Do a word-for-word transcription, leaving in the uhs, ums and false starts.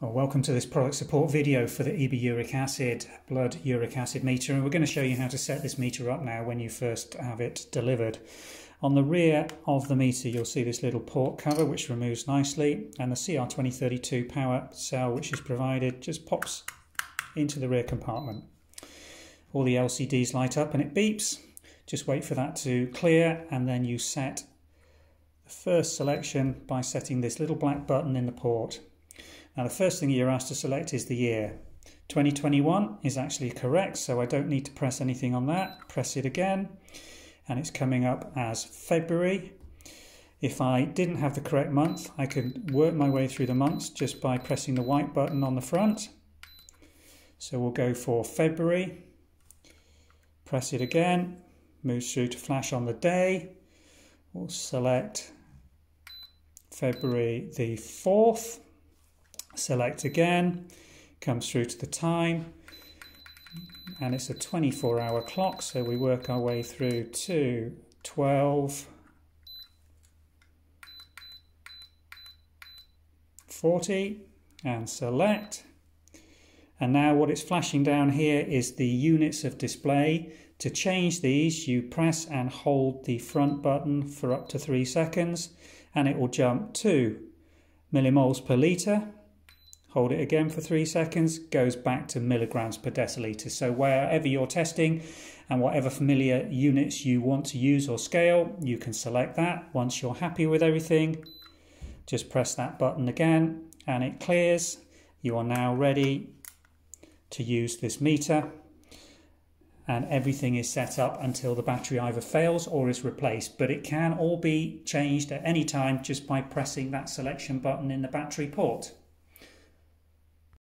Well, welcome to this product support video for the eBuricacid blood uric acid meter, and we're going to show you how to set this meter up now when you first have it delivered. On the rear of the meter you'll see this little port cover which removes nicely, and the C R twenty thirty-two power cell which is provided just pops into the rear compartment. All the L C Ds light up and it beeps. Just wait for that to clear and then you set the first selection by setting this little black button in the port. Now the first thing you're asked to select is the year. twenty twenty-one is actually correct, so I don't need to press anything on that. Press it again and it's coming up as February. If I didn't have the correct month, I could work my way through the months just by pressing the white button on the front. So we'll go for February, press it again, moves through to flash on the day. We'll select February the fourth. Select again, comes through to the time, and it's a twenty-four hour clock, so we work our way through to twelve forty and select. And now what it's flashing down here is the units of display. To change these, you press and hold the front button for up to three seconds and it will jump to millimoles per litre. Hold it again for three seconds, goes back to milligrams per deciliter. So wherever you're testing and whatever familiar units you want to use or scale, you can select that. Once you're happy with everything, just press that button again and it clears. You are now ready to use this meter, and everything is set up until the battery either fails or is replaced, but it can all be changed at any time just by pressing that selection button in the battery port.